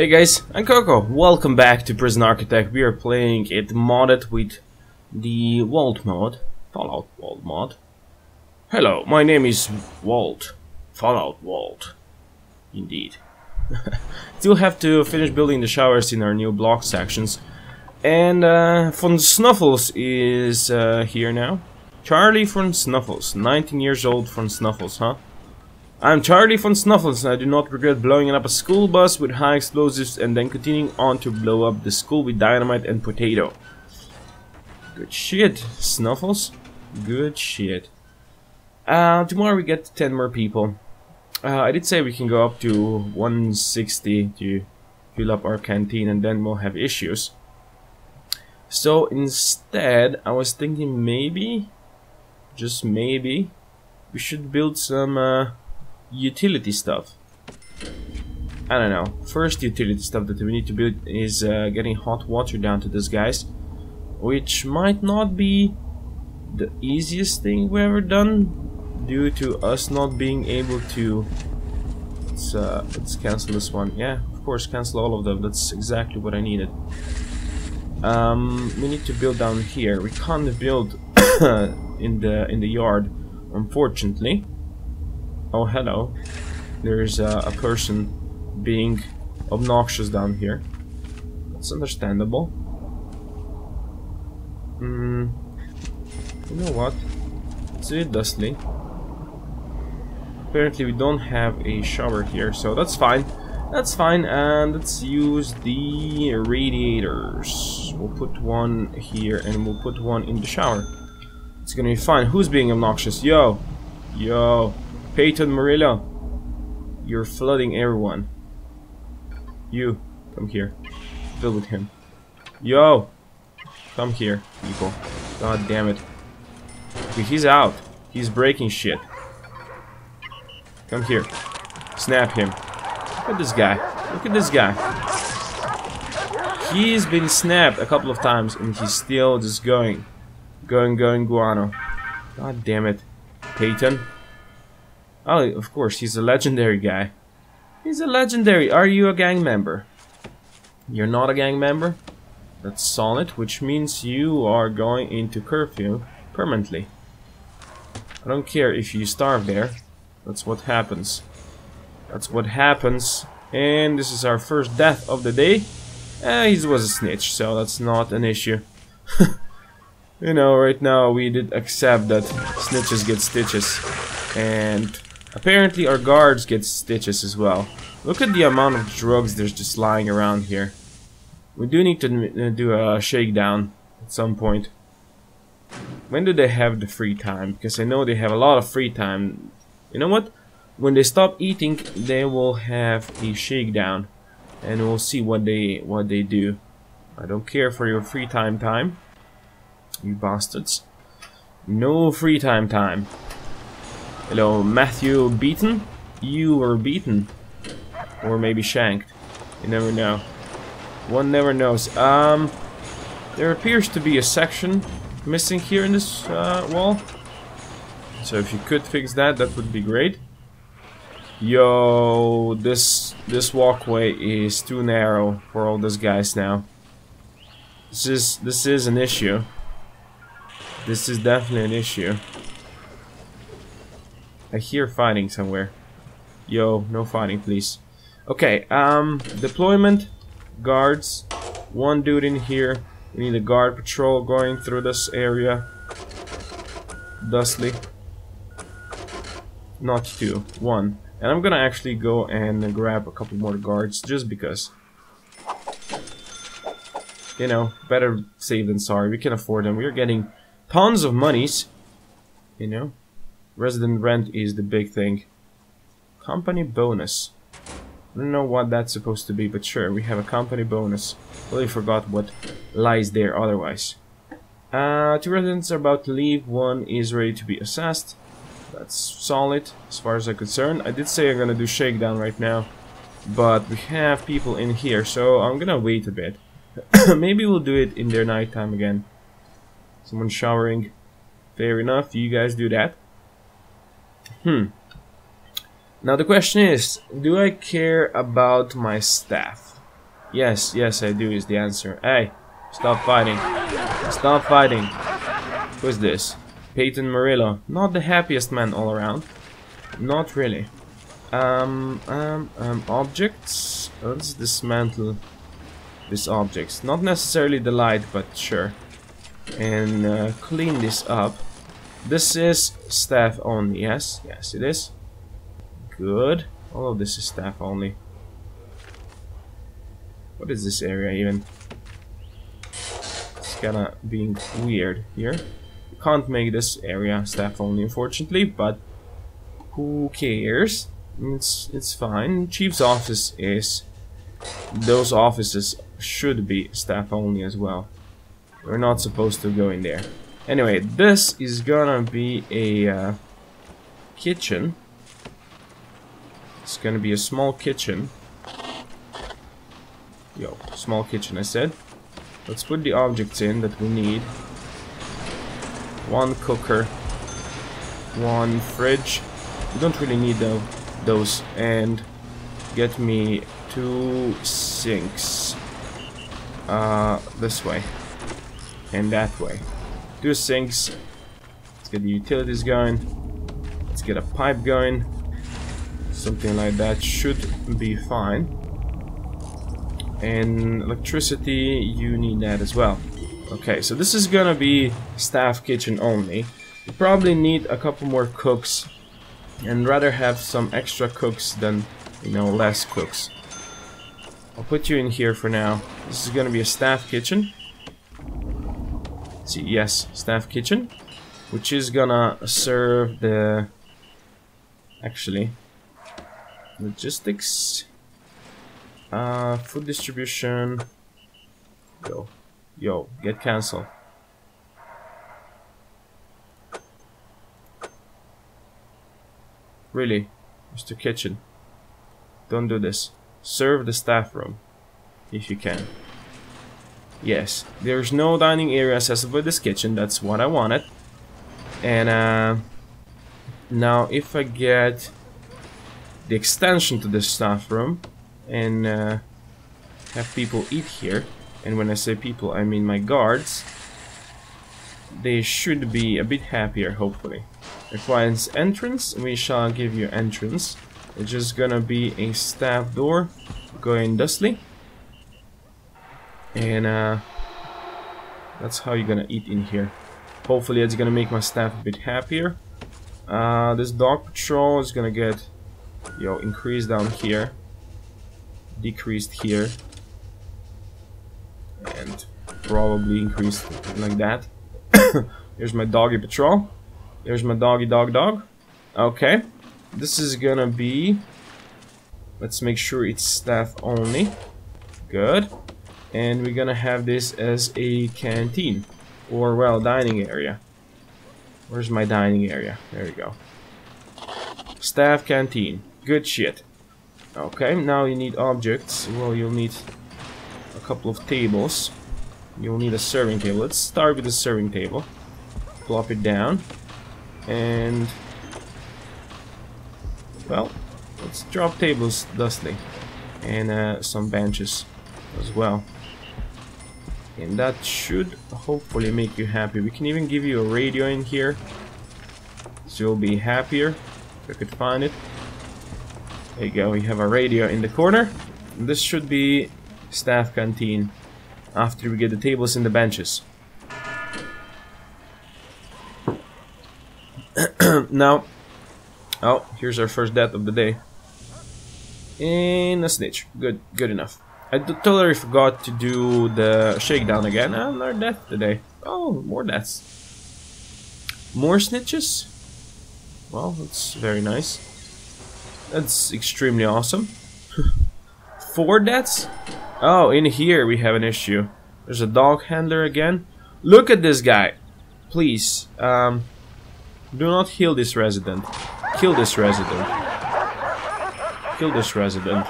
Hey guys, I'm Coco. Welcome back to Prison Architect. We are playing it modded with the Vault mod, Fallout Vault mod. Hello, my name is Vault, Fallout Vault, indeed. Still have to finish building the showers in our new block sections. And Von Snuffles is here now. Charlie Von Snuffles, 19 years old Von Snuffles, huh? I'm Charlie Von Snuffles and I do not regret blowing up a school bus with high explosives and then continuing on to blow up the school with dynamite and potato. Good shit, Snuffles. Good shit. Tomorrow we get 10 more people. I did say we can go up to 160 to fill up our canteen and then we'll have issues. So instead, I was thinking maybe, just maybe, we should build some utility stuff. I don't know. First utility stuff that we need to build is getting hot water down to these guys, which might not be the easiest thing we've ever done due to us not being able to. Let's cancel this one. Yeah, of course, cancel all of them. That's exactly what I needed. We need to build down here. We can't build in the yard, unfortunately. Oh, hello. There's a person being obnoxious down here. That's understandable. You know what? Let's do it dustly. Apparently we don't have a shower here, so that's fine. That's fine, and let's use the radiators. We'll put one here and we'll put one in the shower. It's gonna be fine. Who's being obnoxious? Yo! Yo! Peyton Murillo! You're flooding everyone. You, come here. Build with him. Yo! Come here, people. God damn it. Dude, he's out. He's breaking shit. Come here. Snap him. Look at this guy. Look at this guy. He's been snapped a couple of times and he's still just going. Going guano. God damn it. Peyton. Oh, of course, he's a legendary guy. He's a legendary. Are you a gang member? You're not a gang member? That's solid, which means you are going into curfew permanently. I don't care if you starve there. That's what happens. That's what happens. And this is our first death of the day. He was a snitch, so that's not an issue. You know, right now we did accept that snitches get stitches. And apparently our guards get stitches as well. Look at the amount of drugs there's just lying around here. We do need to do a shakedown at some point. When do they have the free time? Because I know they have a lot of free time. You know what? When they stop eating, they will have a shakedown, and we'll see what they do. I don't care for your free time, you bastards. No free time. Hello, Matthew beaten. You were beaten, or maybe shanked. You never know. One never knows. There appears to be a section missing here in this wall. So if you could fix that, that would be great. Yo, this walkway is too narrow for all those guys now. This is an issue. This is definitely an issue. I hear fighting somewhere. Yo, no fighting, please. Okay, deployment guards. One dude in here. We need a guard patrol going through this area. Dustly. Not two, one. And I'm gonna actually go and grab a couple more guards, just because. You know, better safe than sorry, we can afford them. We're getting tons of monies, you know. Resident rent is the big thing. Company bonus. I don't know what that's supposed to be, but sure, we have a company bonus. Really forgot what lies there otherwise. Two residents are about to leave, one is ready to be assessed. That's solid, as far as I'm concerned. I did say I'm gonna do shakedown right now, but we have people in here, so I'm gonna wait a bit. Maybe we'll do it in their nighttime again. Someone showering. Fair enough, you guys do that. Now the question is, do I care about my staff? Yes, yes, I do is the answer. Hey, stop fighting. Stop fighting. Who's this? Peyton Murillo. Not the happiest man all around. Not really. Objects? Let's dismantle these objects. Not necessarily the light, but sure. And clean this up. This is staff only, yes? Yes, it is. Good. All of this is staff only. What is this area even? It's kinda being weird here. Can't make this area staff only, unfortunately, but who cares? It's fine. Chief's office is... Those offices should be staff only as well. We're not supposed to go in there. Anyway, this is gonna be a kitchen. It's gonna be a small kitchen. Yo, small kitchen, I said. Let's put the objects in that we need. One cooker, one fridge. You don't really need those. And get me 2 sinks. This way and that way. 2 sinks. Let's get the utilities going. Let's get a pipe going. Something like that should be fine. And electricity, you need that as well. Okay, so this is gonna be staff kitchen only. You probably need a couple more cooks, and rather have some extra cooks than, you know, less cooks. I'll put you in here for now. This is gonna be a staff kitchen. See, yes, staff kitchen, which is gonna serve the actually logistics, food distribution. Go. Yo, get cancelled. Really, Mr. Kitchen. Don't do this. Serve the staff room, if you can. Yes, there's no dining area accessible with this kitchen, that's what I wanted. And now if I get the extension to the staff room and have people eat here, and when I say people, I mean my guards, they should be a bit happier, hopefully. Requires entrance, we shall give you entrance. It's just gonna be a staff door, going dusty. And that's how you're gonna eat in here. Hopefully it's gonna make my staff a bit happier. This dog patrol is gonna get, yo, increased down here. Decreased here. And probably increased like that. Here's my doggy patrol. Here's my doggy dog. Okay, this is gonna be, let's make sure it's staff only. Good. And we're gonna have this as a canteen, or well, dining area. Where's my dining area? There we go. Staff canteen. Good shit. Okay, now you need objects. Well, you'll need a couple of tables. You'll need a serving table. Let's start with the serving table. Plop it down. And... well, let's drop tables dusty. And some benches as well. And that should hopefully make you happy. We can even give you a radio in here, so you'll be happier. If I could find it. There you go, you have a radio in the corner. This should be staff canteen after we get the tables and the benches. Now, oh, here's our first death of the day. And a snitch. Good, good enough. I totally forgot to do the shakedown again. Another death today. Oh, more deaths. More snitches? Well, that's very nice. That's extremely awesome. 4 deaths? Oh, in here we have an issue. There's a dog handler again. Look at this guy. Please, do not heal this resident. Kill this resident. Kill this resident.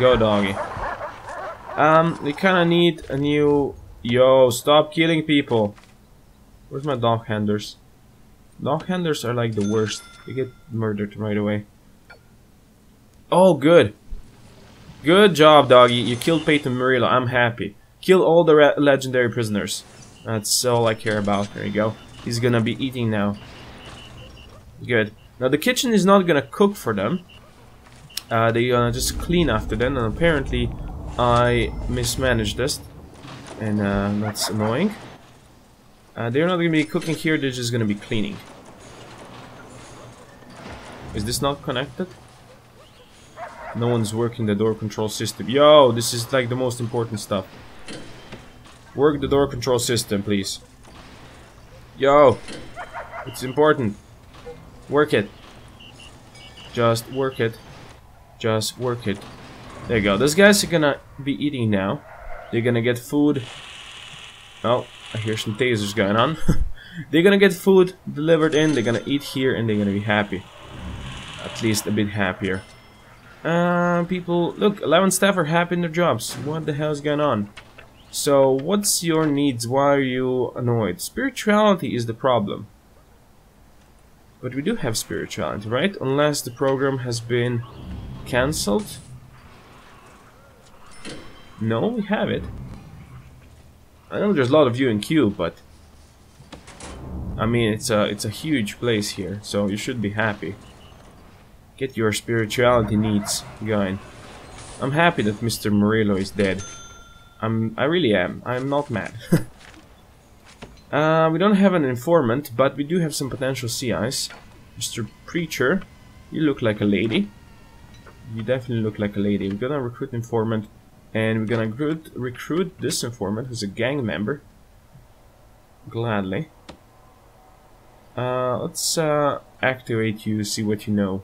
Go, doggy. We kinda need a new... Yo, stop killing people. Where's my dog handlers? Dog handlers are like the worst. They get murdered right away. Oh, good. Good job, doggy. You killed Peyton Murillo. I'm happy. Kill all the legendary prisoners. That's all I care about. There you go. He's gonna be eating now. Good. Now the kitchen is not gonna cook for them. They're gonna just clean after them, and apparently I mismanaged this. And that's annoying. They're not gonna be cooking here, they're just gonna be cleaning. Is this not connected? No one's working the door control system. Yo, this is like the most important stuff. Work the door control system, please. Yo, it's important. Work it. Just work it. Just work it. There you go. Those guys are gonna be eating now. They're gonna get food. Oh, I hear some tasers going on. They're gonna get food delivered in. They're gonna eat here, and they're gonna be happy. At least a bit happier. People, look, 11 staff are happy in their jobs. What the hell is going on? So, what's your needs? Why are you annoyed? Spirituality is the problem. But we do have spirituality, right? Unless the program has been cancelled. No, we have it. I know there's a lot of you in queue, but I mean, it's a huge place here, so you should be happy. Get your spirituality needs going. I'm happy that Mr. Murillo is dead. I really am. I'm not mad. We don't have an informant, but we do have some potential CIs. Mr. Preacher, you look like a lady. You definitely look like a lady. We're gonna recruit informant, and we're gonna recruit this informant, who's a gang member. Gladly. Let's activate you, see what you know.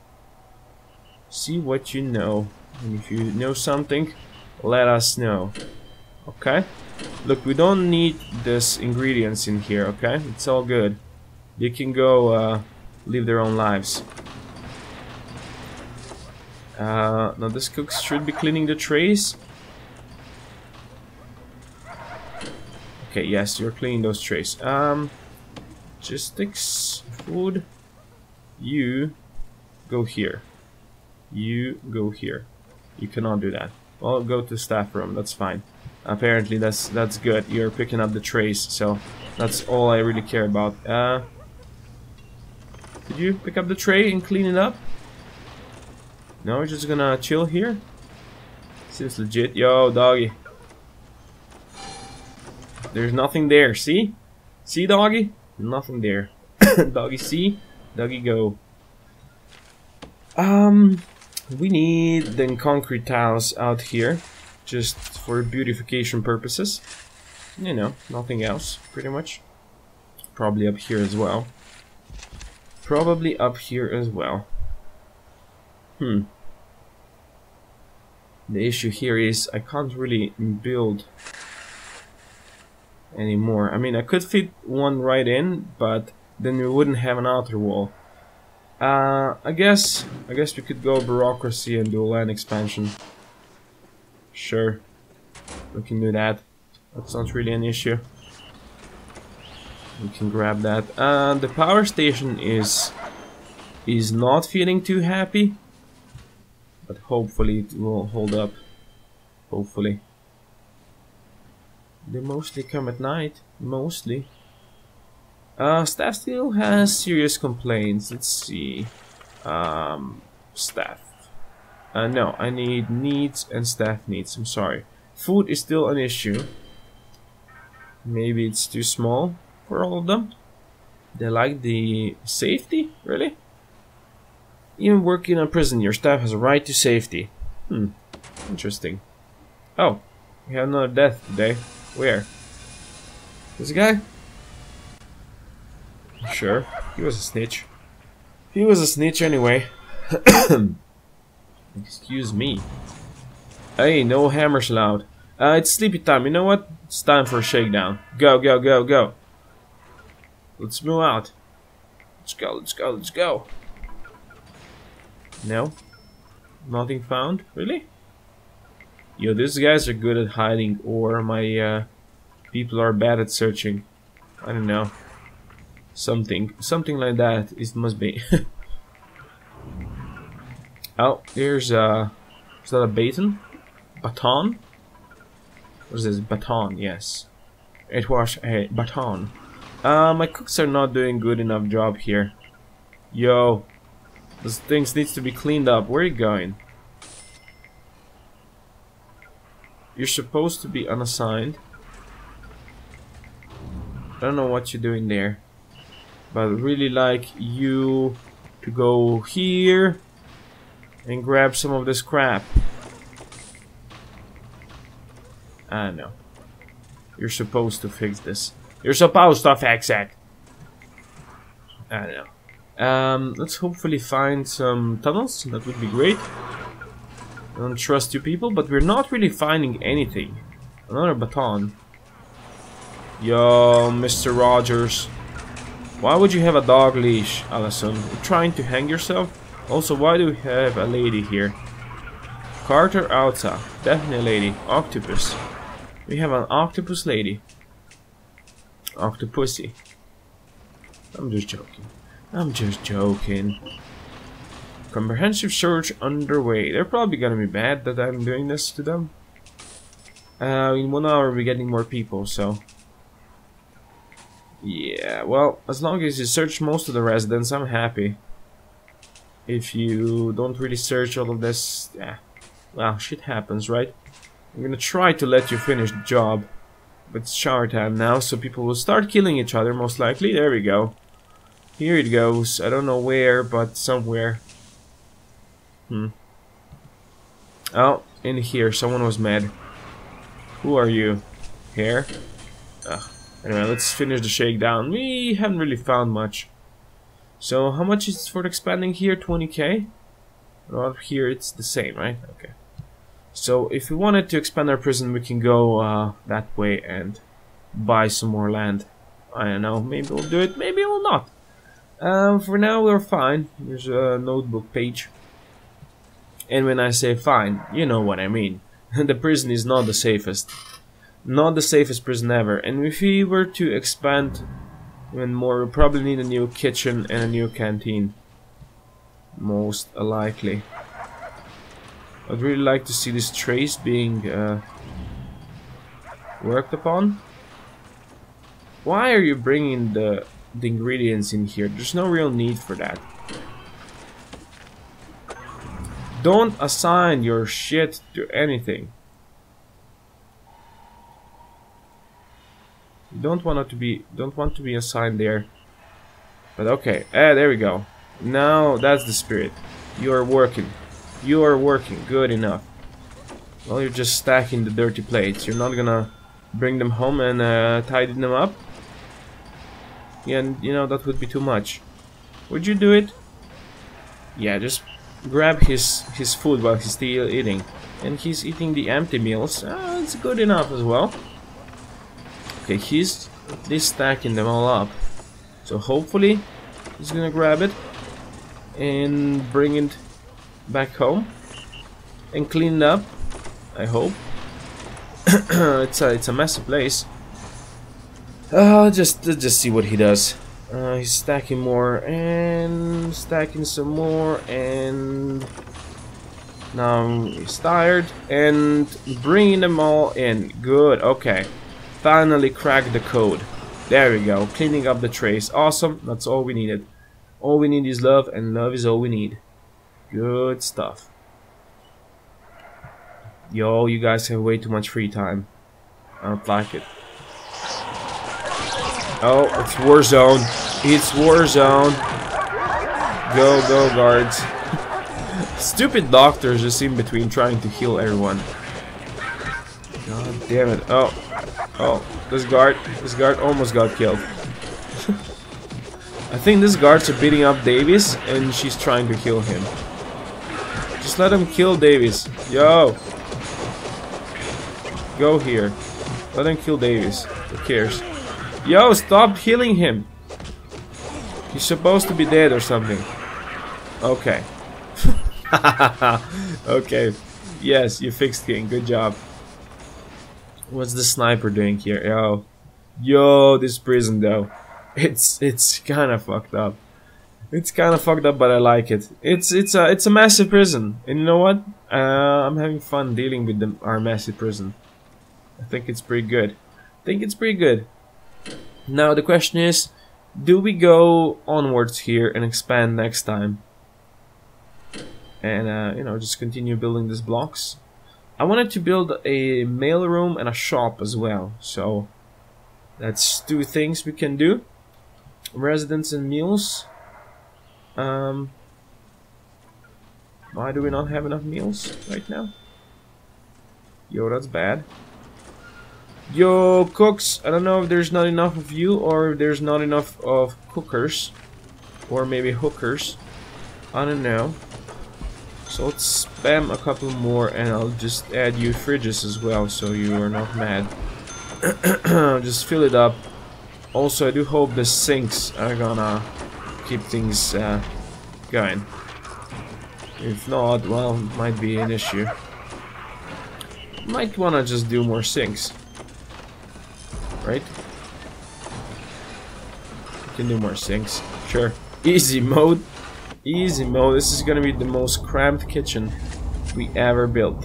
See what you know, and if you know something, let us know. Okay? Look, we don't need this ingredients in here, okay? It's all good. They can go live their own lives. Now this cook should be cleaning the trays. Okay, yes, you're cleaning those trays. Logistics, food, you go here. You go here. You cannot do that. Well, go to staff room. That's fine. Apparently, that's good. You're picking up the trays, so that's all I really care about. Did you pick up the tray and clean it up? No, we're just gonna chill here. Seems legit. Yo, doggy. There's nothing there. See? See, doggy? Nothing there. Doggy, see? Doggy, go. We need the concrete tiles out here, just for beautification purposes. You know, nothing else, pretty much. Probably up here as well. Probably up here as well. The issue here is I can't really build anymore. I mean, I could fit one right in, but then we wouldn't have an outer wall. I guess we could go bureaucracy and do a land expansion. Sure, we can do that. That's not really an issue. We can grab that. The power station is not feeling too happy, but hopefully it will hold up. Hopefully. They mostly come at night. Mostly. Staff still has serious complaints. Let's see. Staff. No, I need needs and staff needs. I'm sorry. Food is still an issue. Maybe it's too small for all of them. They like the safety, really? Even working in a prison, your staff has a right to safety. Interesting. Oh, we have another death today. Where? This guy? Sure, he was a snitch. He was a snitch anyway. Excuse me. Hey, no hammers allowed. It's sleepy time. You know what? It's time for a shakedown. Go, go, go, go. Let's move out. Let's go, let's go, let's go. No? Nothing found? Really? Yo, these guys are good at hiding, or my people are bad at searching. I don't know. Something like that. It must be. Oh, there's is that a baton? baton? What's this? Baton, yes. It was a baton. My cooks are not doing good enough job here. Yo, those things needs to be cleaned up. Where are you going? You're supposed to be unassigned. I don't know what you're doing there, but I'd really like you to go here and grab some of this crap. I know. You're supposed to fix this. You're supposed to fix it. I don't know. Let's hopefully find some tunnels. That would be great. I don't trust you people, but we're not really finding anything. Another baton. Yo, Mr. Rogers. Why would you have a dog leash, Allison? You're trying to hang yourself? Also, why do we have a lady here? Carter Alta. Definitely a lady. Octopus. We have an octopus lady. Octopussy. I'm just joking. I'm just joking. Comprehensive search underway. They're probably gonna be mad that I'm doing this to them. In 1 hour we're getting more people, so... Yeah, well, as long as you search most of the residents, I'm happy. If you don't really search all of this... Yeah. Well, shit happens, right? I'm gonna try to let you finish the job. But it's shower time now, so people will start killing each other, most likely. There we go. Here it goes. I don't know where, but somewhere. Oh, in here. Someone was mad. Who are you? Here? Ugh. Anyway, let's finish the shakedown. We haven't really found much. So, how much is for expanding here? 20k? Well, here it's the same, right? Okay. So, if we wanted to expand our prison, we can go that way and buy some more land. I don't know, maybe we'll do it, maybe we'll not. For now, we're fine. There's a notebook page. And when I say fine, you know what I mean. The prison is not the safest. Not the safest prison ever. And if we were to expand even more, we probably need a new kitchen and a new canteen. Most likely. I'd really like to see these trays being worked upon. Why are you bringing the ingredients in here? There's no real need for that. Don't assign your shit to anything. You don't want to be assigned there. But okay, there we go. Now that's the spirit. You are working. You are working. Good enough. Well, you're just stacking the dirty plates. You're not gonna bring them home and tidy them up. Yeah, and you know that would be too much. Would you do it? Yeah, just grab his food while he's still eating, and he's eating the empty meals. It's good enough as well. Okay, he's at least stacking them all up. So hopefully he's gonna grab it and bring it back home and cleaned up, I hope. It's a messy place. Just see what he does. He's stacking more and stacking some more, and now he's tired and bringing them all in. Good. Okay, finally cracked the code. There we go. Cleaning up the trays. Awesome. That's all we needed. All we need is love, and love is all we need. Good stuff. Yo, you guys have way too much free time. I don't like it. Oh, it's Warzone. It's Warzone. Go, go, guards. Stupid doctors just in between trying to heal everyone. God damn it. Oh. Oh, this guard almost got killed. I think these guards are beating up Davis, and she's trying to kill him. Just let him kill Davis. Yo! Go here. Let him kill Davis. Who cares? Yo, stop healing him! He's supposed to be dead or something. Okay. Okay. Yes, you fixed him. Good job. What's the sniper doing here? Yo. Yo, this prison though. It's kind of fucked up. It's kind of fucked up, but I like it. It's a massive prison, and you know what? I'm having fun dealing with our massive prison. I think it's pretty good. Now the question is, do we go onwards here and expand next time? And you know, just continue building these blocks. I wanted to build a mail room and a shop as well, so that's two things we can do. Residents and meals. Why do we not have enough meals right now? Yo, that's bad. Yo, cooks, I don't know if there's not enough of you or if there's not enough of cookers. Or maybe hookers. I don't know. So let's spam a couple more and I'll just add you fridges as well so you are not mad. Just fill it up. Also, I do hope the sinks are gonna keep things going. If not, well, might be an issue. Might wanna just do more sinks. Right? You can do more sinks. Sure. Easy mode. Easy mode. This is gonna be the most cramped kitchen we ever built.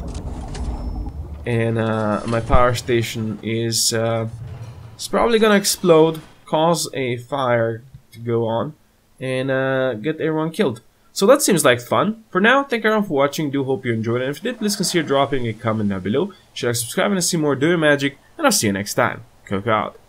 And my power station is it's probably gonna explode, cause a fire to go on, and get everyone killed. So that seems like fun. For now, thank you all for watching. Do hope you enjoyed it. And if you did, please consider dropping a comment down below. Share, subscribe, and see more Doing Magic. And I'll see you next time. Coco out.